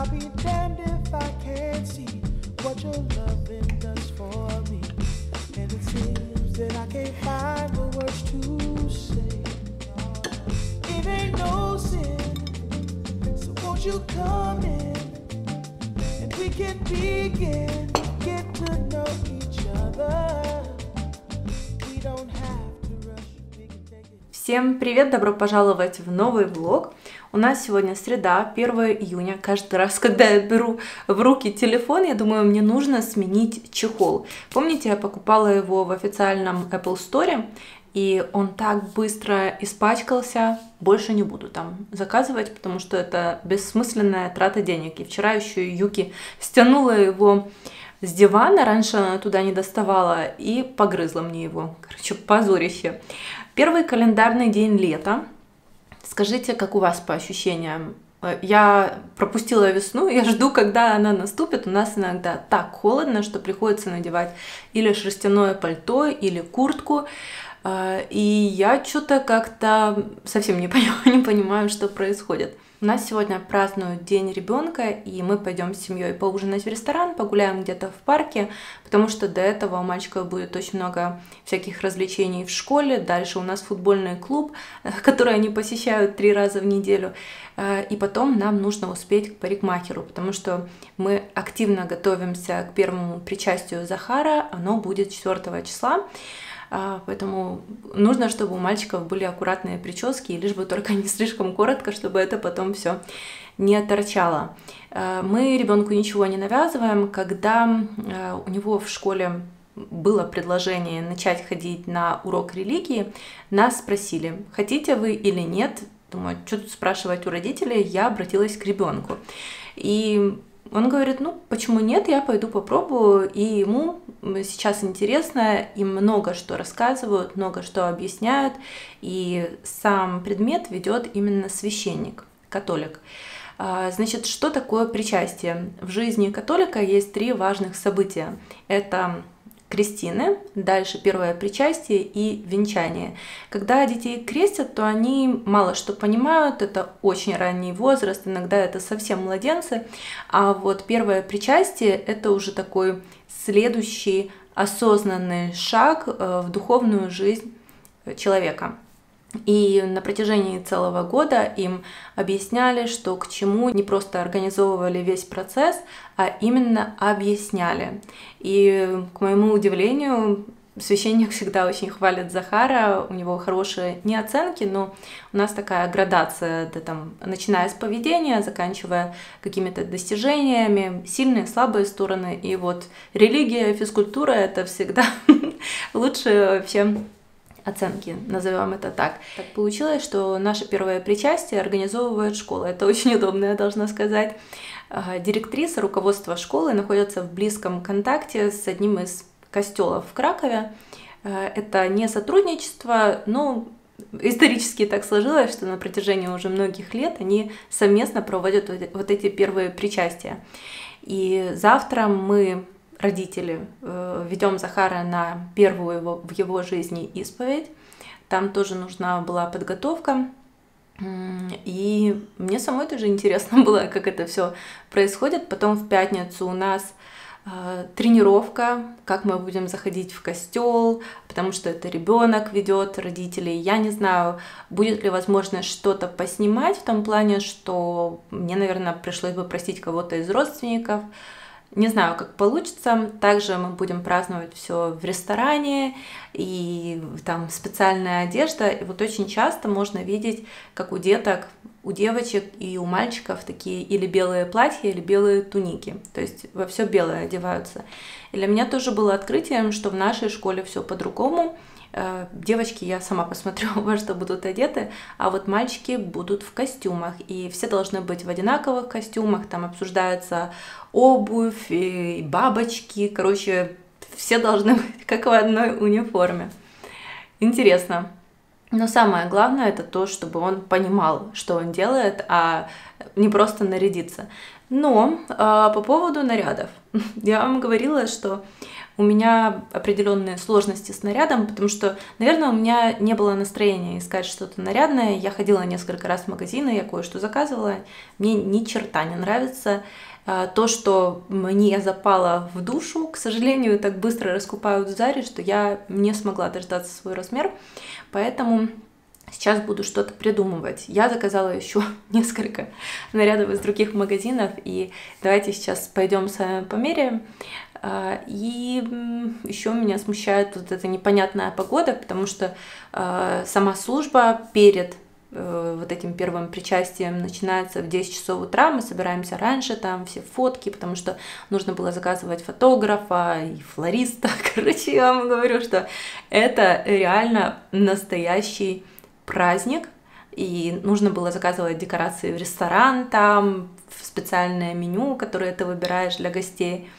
I'll be damned if I can't see what your loving does for me. And it seems that I can't find the words to say. It ain't no sin, so won't you come in and we can begin to get to know each other. We don't have to rush. We can take it. Всем привет, добро пожаловать в новый влог. У нас сегодня среда, 1 июня. Каждый раз, когда я беру в руки телефон, я думаю, мне нужно сменить чехол. Помните, я покупала его в официальном Apple Store, и он так быстро испачкался. Больше не буду там заказывать, потому что это бессмысленная трата денег. И вчера еще Юки стянула его с дивана, раньше она туда не доставала, и погрызла мне его. Короче, позорище. Первый календарный день лета. Скажите, как у вас по ощущениям? Я пропустила весну, я жду, когда она наступит. У нас иногда так холодно, что приходится надевать или шерстяное пальто, или куртку. И я что-то как-то совсем не понимаю, что происходит. У нас сегодня празднуют День ребенка, и мы пойдем с семьей поужинать в ресторан, погуляем где-то в парке, потому что до этого у мальчика будет очень много всяких развлечений в школе. Дальше у нас футбольный клуб, который они посещают 3 раза в неделю. И потом нам нужно успеть к парикмахеру, потому что мы активно готовимся к первому причастию Захара. Оно будет 4 числа. Поэтому нужно, чтобы у мальчиков были аккуратные прически, и лишь бы только не слишком коротко, чтобы это потом все не торчало. Мы ребенку ничего не навязываем. Когда у него в школе было предложение начать ходить на урок религии, нас спросили, хотите вы или нет. Думаю, что тут спрашивать у родителей, я обратилась к ребенку. И он говорит, ну почему нет, я пойду попробую, и ему сейчас интересно, и много что рассказывают, много что объясняют, и сам предмет ведет именно священник, католик. Значит, что такое причастие? В жизни католика есть 3 важных события. Это крестины, дальше первое причастие и венчание. Когда детей крестят, то они мало что понимают, это очень ранний возраст, иногда это совсем младенцы, а вот первое причастие это уже такой следующий осознанный шаг в духовную жизнь человека. И на протяжении целого года им объясняли, что к чему, не просто организовывали весь процесс, а именно объясняли. И, к моему удивлению, священник всегда очень хвалит Захара, у него хорошие не оценки, но у нас такая градация, да, там, начиная с поведения, заканчивая какими-то достижениями, сильные, слабые стороны. И вот религия, физкультура — это всегда лучше вообще оценки, назовем это так. Так получилось, что наше первое причастие организовывает школа. Это очень удобно, я должна сказать. Директриса, руководство школы находятся в близком контакте с одним из костелов в Кракове. Это не сотрудничество, но исторически так сложилось, что на протяжении уже многих лет они совместно проводят вот эти первые причастия. И завтра мы, родители, ведем Захара на первую в его жизни исповедь. Там тоже нужна была подготовка. И мне самой тоже интересно было, как это все происходит. Потом в пятницу у нас тренировка, как мы будем заходить в костел, потому что это ребенок ведет, родителей. Я не знаю, будет ли возможность что-то поснимать в том плане, что мне, наверное, пришлось бы просить кого-то из родственников. Не знаю, как получится. Также мы будем праздновать все в ресторане, и там специальная одежда. И вот очень часто можно видеть, как у деток, у девочек и у мальчиков такие или белые платья, или белые туники. То есть во все белое одеваются. И для меня тоже было открытием, что в нашей школе все по-другому. Девочки, я сама посмотрю, во что будут одеты, а вот мальчики будут в костюмах, и все должны быть в одинаковых костюмах, там обсуждается обувь, и бабочки, короче, все должны быть как в одной униформе. Интересно. Но самое главное это то, чтобы он понимал, что он делает, а не просто нарядиться. Но по поводу нарядов. Я вам говорила, что у меня определенные сложности с нарядом, потому что, наверное, у меня не было настроения искать что-то нарядное. Я ходила несколько раз в магазины, я кое-что заказывала. Мне ни черта не нравится. То, что мне запало в душу, к сожалению, так быстро раскупают в Заре, что я не смогла дождаться свой размер. Поэтому сейчас буду что-то придумывать. Я заказала еще несколько нарядов из других магазинов, и давайте сейчас пойдем с вами померяем. И еще меня смущает вот эта непонятная погода, потому что сама служба перед вот этим первым причастием начинается в 10 часов утра, мы собираемся раньше, там все фотки, потому что нужно было заказывать фотографа и флориста. Короче, я вам говорю, что это реально настоящий праздник, и нужно было заказывать декорации в ресторан, там в специальное меню, которое ты выбираешь для гостей.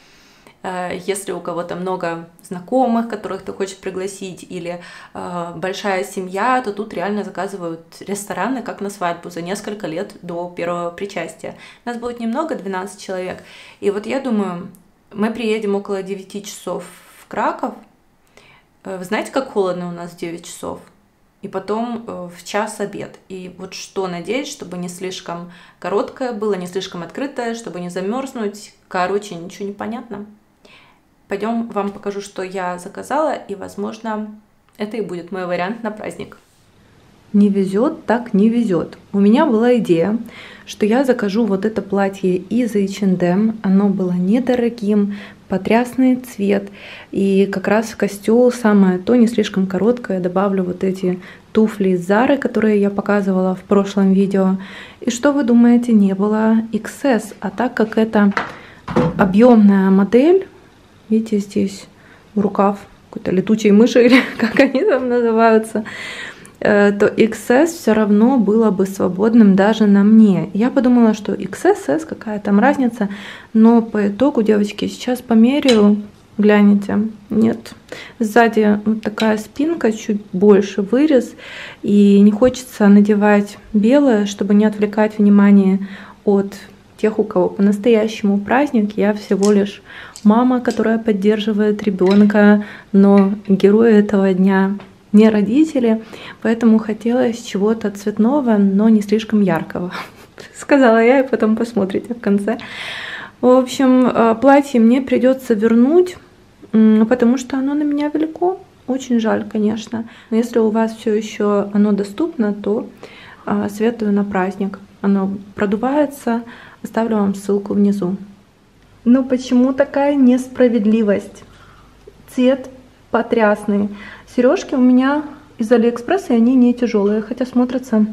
Если у кого-то много знакомых, которых ты хочешь пригласить, или большая семья, то тут реально заказывают рестораны, как на свадьбу, за несколько лет до первого причастия. Нас будет немного, 12 человек. И вот я думаю, мы приедем около 9 часов в Краков. Вы знаете, как холодно у нас в 9 часов? И потом в час обед. И вот что надеть, чтобы не слишком короткое было, не слишком открытое, чтобы не замерзнуть. Короче, ничего не понятно. Пойдем, вам покажу, что я заказала, и, возможно, это и будет мой вариант на праздник. Не везет, так не везет. У меня была идея, что я закажу вот это платье из H&M. Оно было недорогим, потрясный цвет. И как раз в костюм самое то, не слишком короткое. Добавлю вот эти туфли из Zara, которые я показывала в прошлом видео. И что вы думаете, не было XS. А так как это объемная модель, видите, здесь рукав какой-то летучей мыши, или как они там называются, то XS все равно было бы свободным даже на мне. Я подумала, что XS, какая там разница, но по итогу, девочки, сейчас померяю, гляните, нет. Сзади вот такая спинка, чуть больше вырез, и не хочется надевать белое, чтобы не отвлекать внимание от тех, у кого по-настоящему праздник. Я всего лишь мама, которая поддерживает ребенка, но герои этого дня не родители, поэтому хотелось чего-то цветного, но не слишком яркого. Сказала я, и потом посмотрите в конце. В общем, платье мне придется вернуть, потому что оно на меня велико. Очень жаль, конечно. Но если у вас все еще оно доступно, то советую на праздник. Оно продувается. Оставлю вам ссылку внизу. Но почему такая несправедливость? Цвет потрясный. Сережки у меня из Алиэкспресса, и они не тяжелые, хотя смотрятся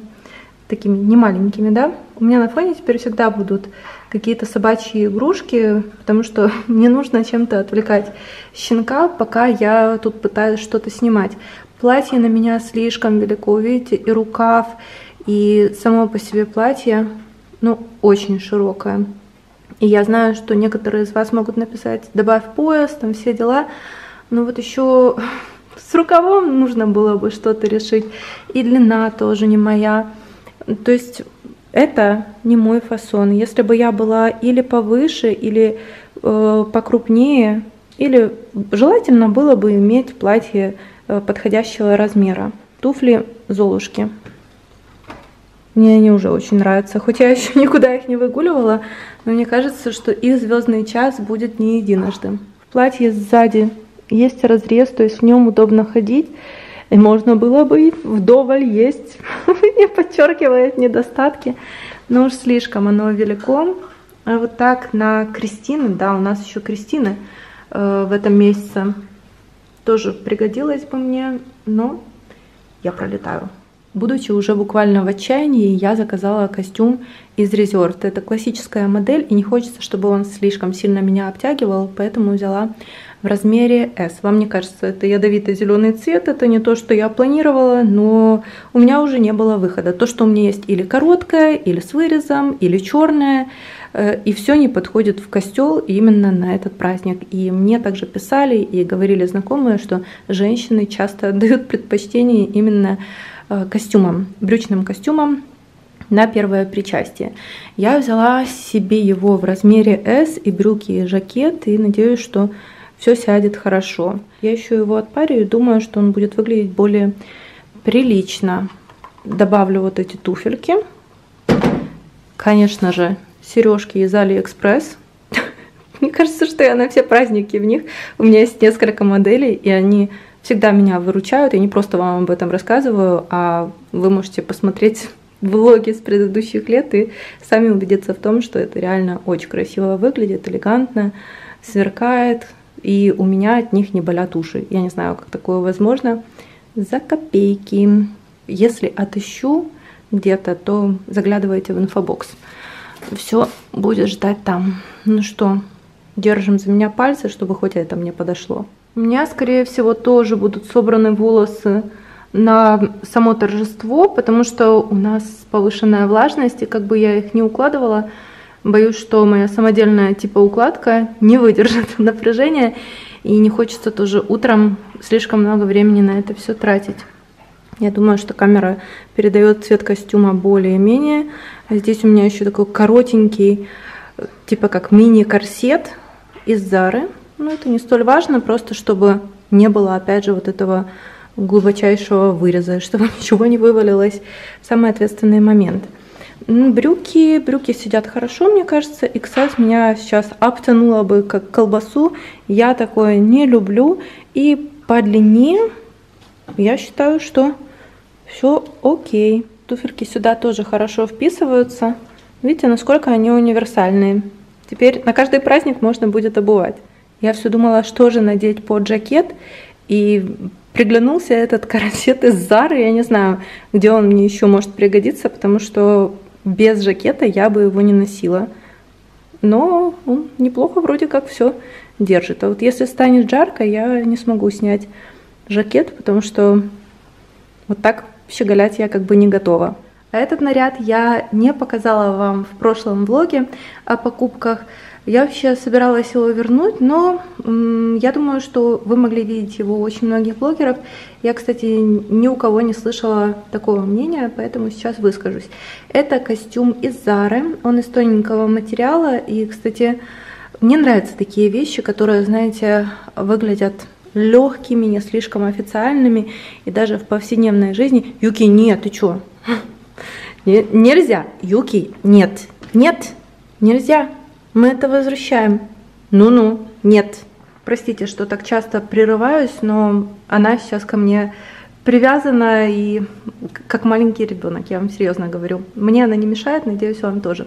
такими немаленькими, да? У меня на фоне теперь всегда будут какие-то собачьи игрушки, потому что мне нужно чем-то отвлекать щенка, пока я тут пытаюсь что-то снимать. Платье на меня слишком велико, видите, и рукав, и само по себе платье, ну, очень широкое. И я знаю, что некоторые из вас могут написать «добавь пояс», там все дела, но вот еще с рукавом нужно было бы что-то решить. И длина тоже не моя. То есть это не мой фасон. Если бы я была или повыше, или покрупнее, или желательно было бы иметь платье подходящего размера. Туфли Золушки. Мне они уже очень нравятся. Хоть я еще никуда их не выгуливала, но мне кажется, что их звездный час будет не единожды. В платье сзади есть разрез, то есть в нем удобно ходить. И можно было бы вдоволь есть. Не подчеркивает недостатки. Но уж слишком оно велико. А вот так на Кристину, да, у нас еще Кристина в этом месяце тоже пригодилась бы мне, но я пролетаю. Будучи уже буквально в отчаянии, я заказала костюм из Reserved. Это классическая модель, и не хочется, чтобы он слишком сильно меня обтягивал, поэтому взяла в размере S. Вам не кажется, это ядовито-зеленый цвет, это не то, что я планировала, но у меня уже не было выхода. То, что у меня есть или короткое, или с вырезом, или черное, и все не подходит в костюм именно на этот праздник. И мне также писали и говорили знакомые, что женщины часто отдают предпочтение именно костюмом, брючным костюмом на первое причастие. Я взяла себе его в размере S, и брюки, и жакет, и надеюсь, что все сядет хорошо. Я еще его отпарю и думаю, что он будет выглядеть более прилично. Добавлю вот эти туфельки. Конечно же, сережки из Алиэкспресс. Мне кажется, что я на все праздники в них. У меня есть несколько моделей, и они всегда меня выручают. Я не просто вам об этом рассказываю, а вы можете посмотреть влоги с предыдущих лет и сами убедиться в том, что это реально очень красиво выглядит, элегантно, сверкает, и у меня от них не болят уши. Я не знаю, как такое возможно. За копейки. Если отыщу где-то, то заглядывайте в инфобокс. Все будет ждать там. Ну что, держим за меня пальцы, чтобы хоть это мне подошло. У меня, скорее всего, тоже будут собраны волосы на само торжество, потому что у нас повышенная влажность, и как бы я их не укладывала, боюсь, что моя самодельная типа укладка не выдержит напряжения, и не хочется тоже утром слишком много времени на это все тратить. Я думаю, что камера передает цвет костюма более-менее. Здесь у меня еще такой коротенький, типа как мини-корсет из Zara. Но это не столь важно, просто чтобы не было, опять же, вот этого глубочайшего выреза, чтобы ничего не вывалилось. Самый ответственный момент. Брюки сидят хорошо, мне кажется. XS меня сейчас обтянуло бы как колбасу. Я такое не люблю. И по длине я считаю, что все окей. Туфельки сюда тоже хорошо вписываются. Видите, насколько они универсальные. Теперь на каждый праздник можно будет обувать. Я все думала, что же надеть под жакет. И приглянулся этот корсет из Zara. Я не знаю, где он мне еще может пригодиться, потому что без жакета я бы его не носила. Но он неплохо вроде как все держит. А вот если станет жарко, я не смогу снять жакет, потому что вот так щеголять я как бы не готова. А этот наряд я не показала вам в прошлом влоге о покупках. Я вообще собиралась его вернуть, но я думаю, что вы могли видеть его у очень многих блогеров. Я, кстати, ни у кого не слышала такого мнения, поэтому сейчас выскажусь. Это костюм из Zara, он из тоненького материала. И, кстати, мне нравятся такие вещи, которые, знаете, выглядят легкими, не слишком официальными. И даже в повседневной жизни... Юки, нет, ты чё? Нельзя. Юки, нет. Нет, нельзя. Мы это возвращаем. Ну-ну, нет. Простите, что так часто прерываюсь, но она сейчас ко мне привязана и как маленький ребенок, я вам серьезно говорю. Мне она не мешает, надеюсь, вам тоже.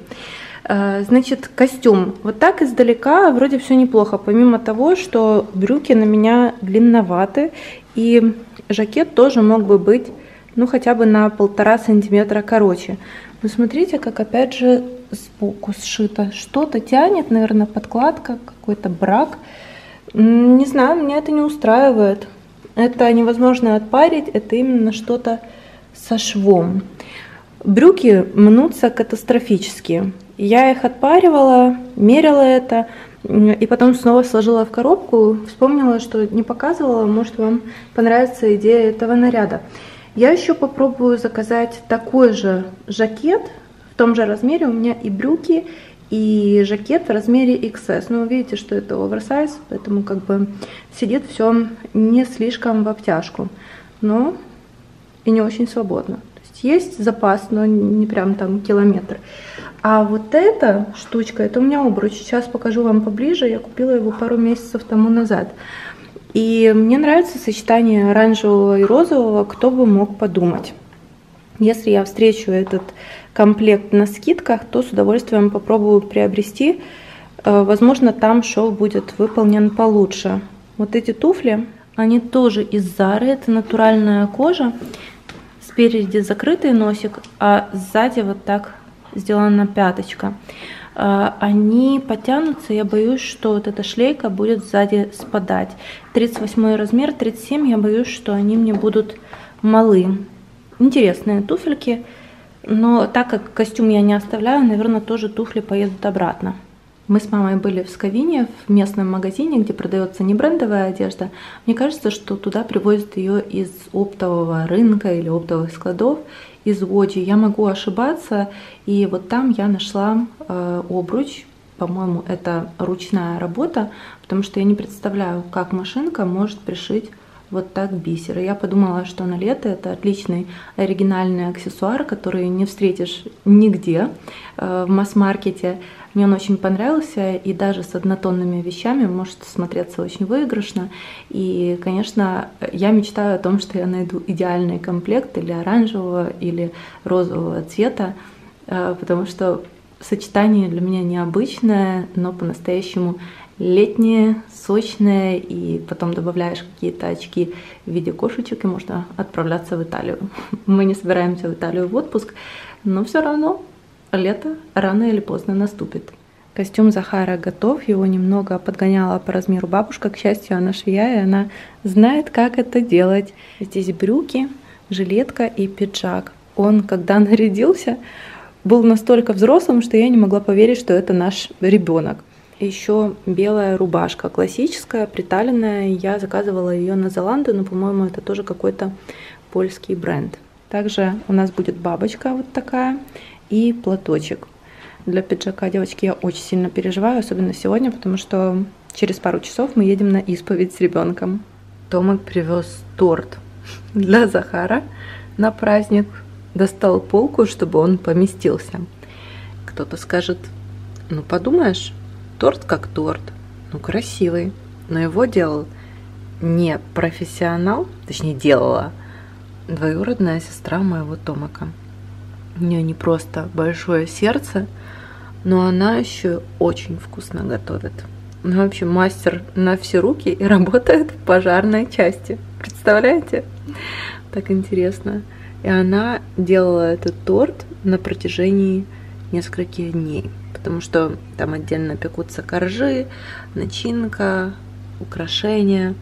Значит, костюм. Вот так издалека вроде все неплохо, помимо того, что брюки на меня длинноваты, и жакет тоже мог бы быть, ну, хотя бы на 1,5 сантиметра короче. Вы смотрите, как опять же сбоку сшито. Что-то тянет, наверное, подкладка, какой-то брак. Не знаю, меня это не устраивает. Это невозможно отпарить, это именно что-то со швом. Брюки мнутся катастрофически. Я их отпаривала, мерила это, и потом снова сложила в коробку. Вспомнила, что не показывала, может, вам понравится идея этого наряда. Я еще попробую заказать такой же жакет в том же размере. У меня и брюки, и жакет в размере XS. Но вы видите, что это оверсайз, поэтому как бы сидит все не слишком в обтяжку, но и не очень свободно. То есть есть запас, но не прям там километр. А вот эта штучка, это у меня обруч. Сейчас покажу вам поближе. Я купила его пару месяцев тому назад. И мне нравится сочетание оранжевого и розового, кто бы мог подумать. Если я встречу этот комплект на скидках, то с удовольствием попробую приобрести. Возможно, там шов будет выполнен получше. Вот эти туфли, они тоже из Zara, это натуральная кожа. Спереди закрытый носик, а сзади вот так сделана пяточка. Они потянутся, я боюсь, что вот эта шлейка будет сзади спадать. 38 размер, 37, я боюсь, что они мне будут малы. Интересные туфельки, но так как костюм я не оставляю, наверное, тоже туфли поедут обратно. Мы с мамой были в Сковине, в местном магазине, где продается не брендовая одежда. Мне кажется, что туда привозят ее из оптового рынка или оптовых складов, из Woody. Я могу ошибаться, и вот там я нашла обруч по-моему, это ручная работа, потому что я не представляю, как машинка может пришить вот так бисер. И я подумала, что на лето это отличный оригинальный аксессуар, который не встретишь нигде в масс-маркете. Мне он очень понравился, и даже с однотонными вещами может смотреться очень выигрышно. И, конечно, я мечтаю о том, что я найду идеальный комплект или оранжевого, или розового цвета, потому что сочетание для меня необычное, но по-настоящему летнее, сочное, и потом добавляешь какие-то очки в виде кошечек, и можно отправляться в Италию. Мы не собираемся в Италию в отпуск, но все равно лето рано или поздно наступит. Костюм Захара готов, его немного подгоняла по размеру бабушка. К счастью, она швея, и она знает, как это делать. Здесь брюки, жилетка и пиджак. Он, когда нарядился, был настолько взрослым, что я не могла поверить, что это наш ребенок. Еще белая рубашка, классическая, приталенная. Я заказывала ее на Zalandy, но, по-моему, это тоже какой-то польский бренд. Также у нас будет бабочка вот такая и платочек. Для пиджака, девочки, я очень сильно переживаю, особенно сегодня, потому что через пару часов мы едем на исповедь с ребенком. Томак привез торт для Захара на праздник. Достал полку, чтобы он поместился. Кто-то скажет, ну подумаешь, торт как торт, ну красивый. Но его делал не профессионал, точнее делала двоюродная сестра моего Томака. У нее не просто большое сердце, но она еще очень вкусно готовит. Ну, в общем, мастер на все руки и работает в пожарной части. Представляете? Так интересно. И она делала этот торт на протяжении нескольких дней, потому что там отдельно пекутся коржи, начинка, украшения.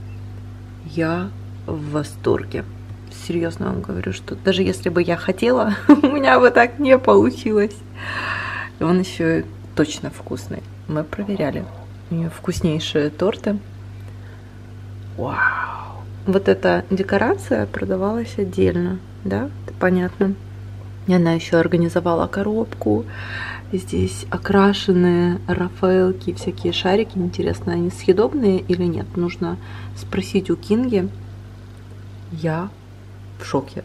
Я в восторге. Серьезно вам говорю, что даже если бы я хотела, у меня бы так не получилось. И он еще точно вкусный. Мы проверяли. У нее вкуснейшие торты. Вау! Вот эта декорация продавалась отдельно. Да, это понятно. И она еще организовала коробку. Здесь окрашенные рафаэлки, всякие шарики. Интересно, они съедобные или нет? Нужно спросить у Кинги. Я в шоке.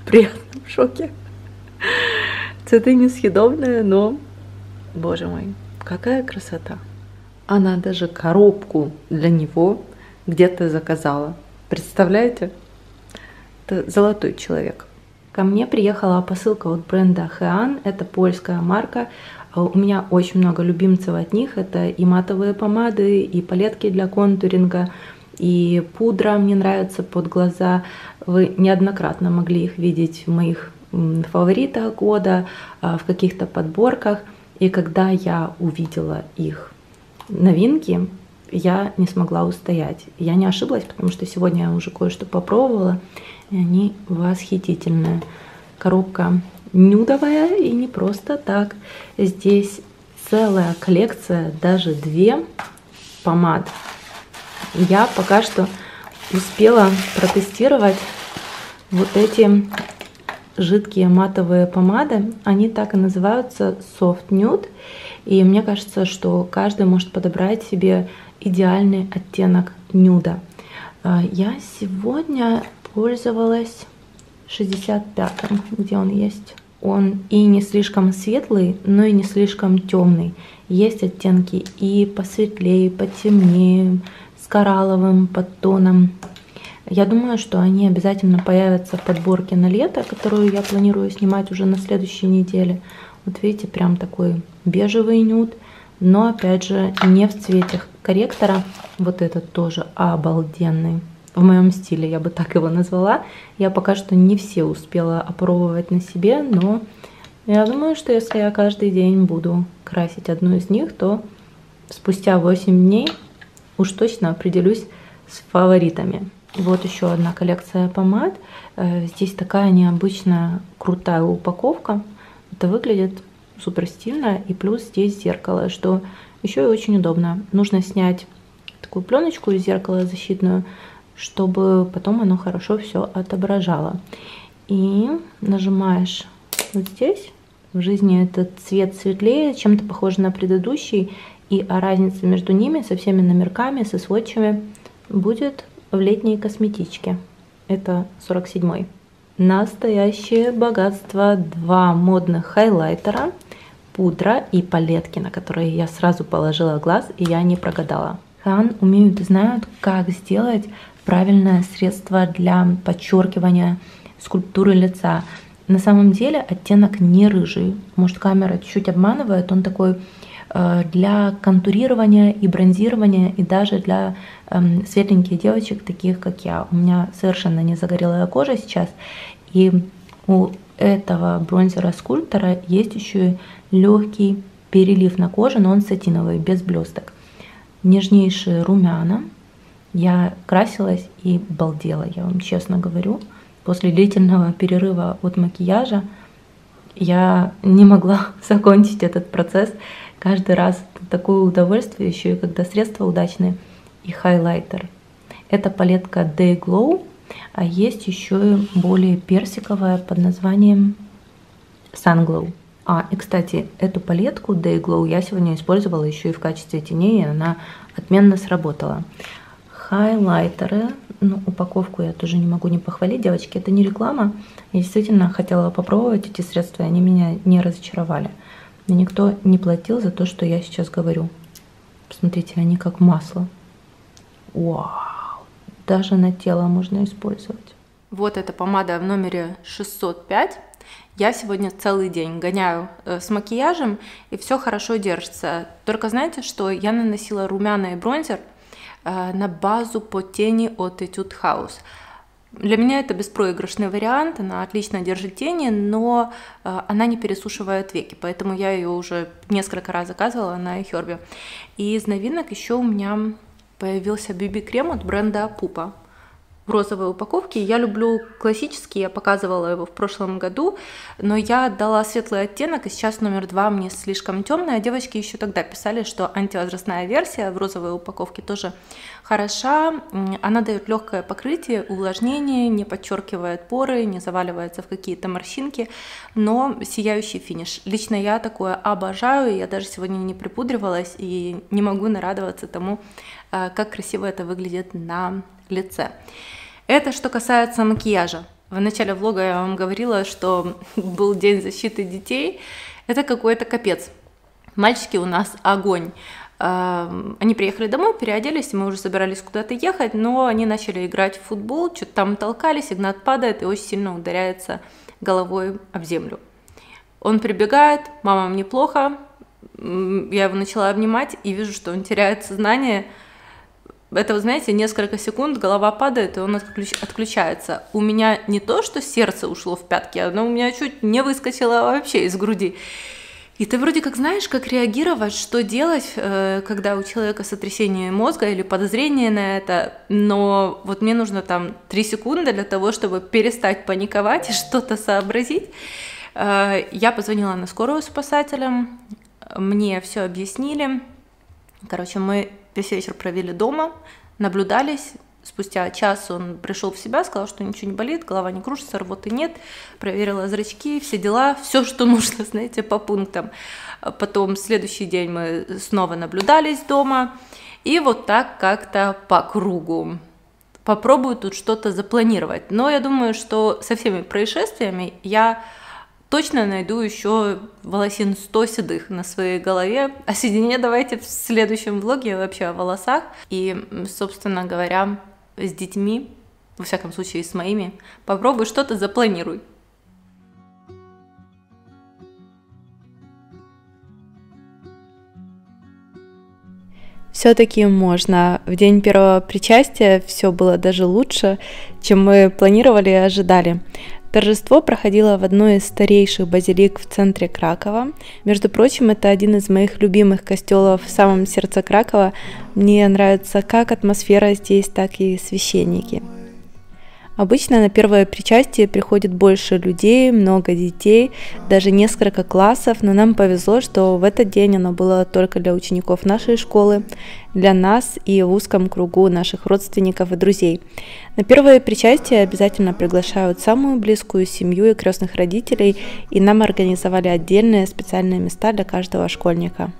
В приятном шоке. Цветы не съедобные, но, боже мой, какая красота. Она даже коробку для него где-то заказала. Представляете? Золотой человек. Ко мне приехала посылка от бренда Hean. Это польская марка. У меня очень много любимцев от них. Это и матовые помады, и палетки для контуринга, и пудра мне нравится под глаза. Вы неоднократно могли их видеть в моих фаворитах года, в каких-то подборках. И когда я увидела их новинки, я не смогла устоять. Я не ошиблась, потому что сегодня я уже кое-что попробовала, и они восхитительные. Коробка нюдовая и не просто так. Здесь целая коллекция, даже две помад. Я пока что успела протестировать вот эти жидкие матовые помады. Они так и называются Soft Nude. И мне кажется, что каждый может подобрать себе идеальный оттенок нюда. Я сегодня пользовалась 65-м, где он есть. Он и не слишком светлый, но и не слишком темный. Есть оттенки и посветлее, и потемнее, с коралловым подтоном. Я думаю, что они обязательно появятся в подборке на лето, которую я планирую снимать уже на следующей неделе. Вот видите, прям такой бежевый нюд, но опять же не в цвете корректора. Вот этот тоже обалденный. В моем стиле я бы так его назвала. Я пока что не все успела опробовать на себе, но я думаю, что если я каждый день буду красить одну из них, то спустя 8 дней уж точно определюсь с фаворитами. Вот еще одна коллекция помад. Здесь такая необычная крутая упаковка. Это выглядит супер стильно, и плюс здесь зеркало, что еще и очень удобно. Нужно снять такую пленочку из зеркала защитную, чтобы потом оно хорошо все отображало. И нажимаешь вот здесь. В жизни этот цвет светлее, чем-то похож на предыдущий, и разница между ними со всеми номерками, со сводчами будет в летней косметичке. Это 47-й. Настоящее богатство. 2 модных хайлайтера, пудра и палетки, на которые я сразу положила глаз, и я не прогадала. Hean умеют и знают, как сделать правильное средство для подчеркивания скульптуры лица. На самом деле оттенок не рыжий. Может, камера чуть-чуть обманывает, он такой для контурирования и бронзирования, и даже для светленьких девочек, таких как я. У меня совершенно не загорелая кожа сейчас, и у этого бронзера-скульптора есть еще и легкий перелив на коже, но он сатиновый, без блесток. Нежнейшие румяна. Я красилась и балдела, я вам честно говорю. После длительного перерыва от макияжа я не могла закончить этот процесс. Каждый раз такое удовольствие, еще и когда средства удачные и хайлайтер. Это палетка Day Glow, а есть еще и более персиковая под названием Sun Glow. И, кстати, эту палетку Day Glow я сегодня использовала еще и в качестве теней, и она отменно сработала. Хайлайтеры, упаковку я тоже не могу не похвалить, девочки, это не реклама. Я действительно хотела попробовать эти средства, и они меня не разочаровали. И никто не платил за то, что я сейчас говорю. Посмотрите, они как масло. Вау! Даже на тело можно использовать. Вот эта помада в номере 605. Я сегодня целый день гоняю с макияжем, и все хорошо держится. Только знаете, что я наносила румяна и бронзер на базу по тени от Etude House. Для меня это беспроигрышный вариант, она отлично держит тени, но она не пересушивает веки, поэтому я ее уже несколько раз заказывала на iHerb. И из новинок еще у меня появился BB-крем от бренда Pupa в розовой упаковке. Я люблю классический, я показывала его в прошлом году, но я отдала светлый оттенок, и сейчас номер 2 мне слишком темный. А девочки еще тогда писали, что антивозрастная версия в розовой упаковке тоже хороша. Она дает легкое покрытие, увлажнение, не подчеркивает поры, не заваливается в какие-то морщинки, но сияющий финиш. Лично я такое обожаю, я даже сегодня не припудривалась и не могу нарадоваться тому, как красиво это выглядит на лице. Это что касается макияжа. В начале влога я вам говорила, что был день защиты детей. Это какой-то капец. Мальчики у нас огонь. Они приехали домой, переоделись, и мы уже собирались куда-то ехать, но они начали играть в футбол, что-то там толкались, Игнат падает и очень сильно ударяется головой об землю. Он прибегает, мама, мне плохо, я его начала обнимать и вижу, что он теряет сознание. Это, вы знаете, несколько секунд, голова падает, и он отключается. У меня не то, что сердце ушло в пятки, оно у меня чуть не выскочило вообще из груди. И ты вроде как знаешь, как реагировать, что делать, когда у человека сотрясение мозга или подозрение на это, но вот мне нужно там 3 секунды для того, чтобы перестать паниковать и что-то сообразить. Я позвонила на скорую спасателям, мне все объяснили. Короче, мы весь вечер провели дома, наблюдались. Спустя час он пришел в себя, сказал, что ничего не болит, голова не кружится, рвоты нет. Проверила зрачки, все дела, все, что нужно, знаете, по пунктам. Потом следующий день мы снова наблюдались дома. И вот так как-то по кругу. Попробую тут что-то запланировать. Но я думаю, что со всеми происшествиями я точно найду еще волосин 100 седых на своей голове. О седине давайте в следующем влоге, вообще о волосах. И, собственно говоря, с детьми, во всяком случае с моими, попробуй что-то запланируй. Все-таки можно. В день первого причастия все было даже лучше, чем мы планировали и ожидали. Торжество проходило в одной из старейших базилик в центре Кракова. Между прочим, это один из моих любимых костелов в самом сердце Кракова. Мне нравится как атмосфера здесь, так и священники. Обычно на первое причастие приходит больше людей, много детей, даже несколько классов, но нам повезло, что в этот день оно было только для учеников нашей школы, для нас и в узком кругу наших родственников и друзей. На первое причастие обязательно приглашают самую близкую семью и крестных родителей, и нам организовали отдельные специальные места для каждого школьника.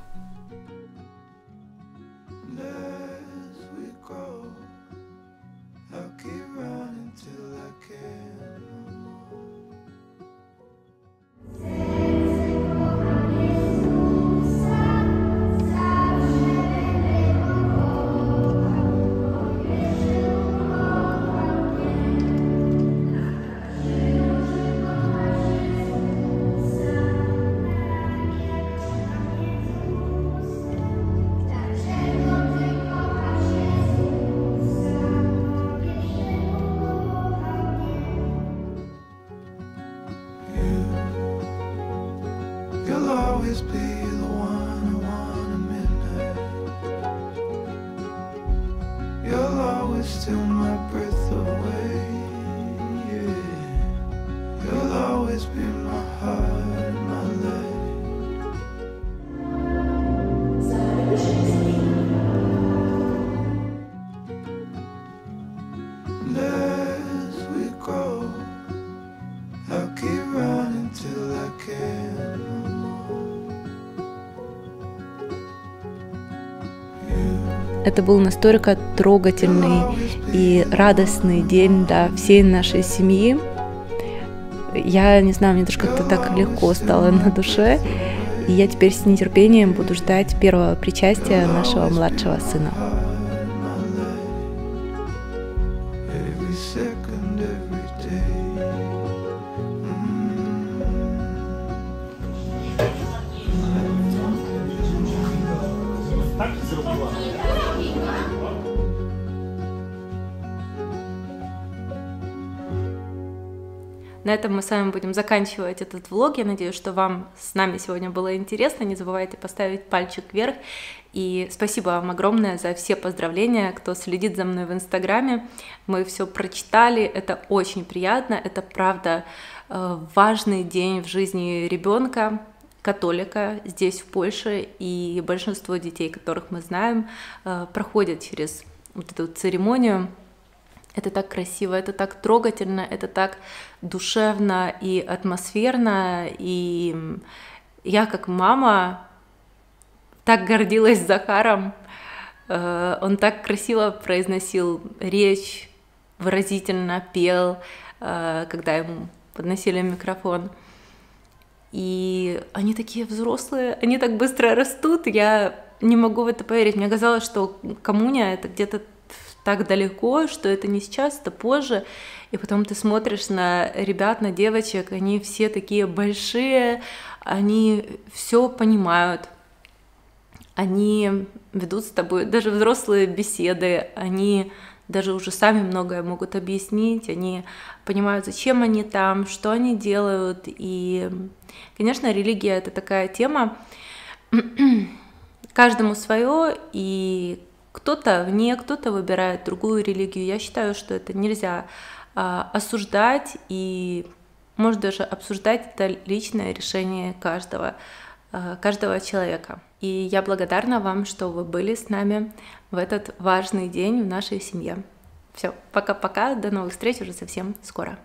steal my breath away, yeah. You'll always be my heart, my light. Lest we go, I'll keep running till I can. Это был настолько трогательный и радостный день для всей нашей семьи. Я не знаю, мне даже как-то так легко стало на душе. И я теперь с нетерпением буду ждать первого причастия нашего младшего сына. На этом мы с вами будем заканчивать этот влог. Я надеюсь, что вам с нами сегодня было интересно. Не забывайте поставить пальчик вверх. И спасибо вам огромное за все поздравления, кто следит за мной в Инстаграме. Мы все прочитали, это очень приятно. Это, правда, важный день в жизни ребенка, католика здесь, в Польше. И большинство детей, которых мы знаем, проходят через вот эту церемонию. Это так красиво, это так трогательно, это так душевно и атмосферно. И я, как мама, так гордилась Захаром. Он так красиво произносил речь, выразительно пел, когда ему подносили микрофон. И они такие взрослые, они так быстро растут. Я не могу в это поверить. Мне казалось, что коммуния — это где-то так далеко, что это не сейчас, это позже. И потом ты смотришь на ребят, на девочек, они все такие большие, они все понимают, они ведут с тобой даже взрослые беседы, они даже уже сами многое могут объяснить, они понимают, зачем они там, что они делают. И, конечно, религия — это такая тема, каждому свое, и кто-то вне, кто-то выбирает другую религию. Я считаю, что это нельзя осуждать, и, может, даже обсуждать это личное решение каждого человека. И я благодарна вам, что вы были с нами в этот важный день в нашей семье. Все, пока-пока, до новых встреч уже совсем скоро.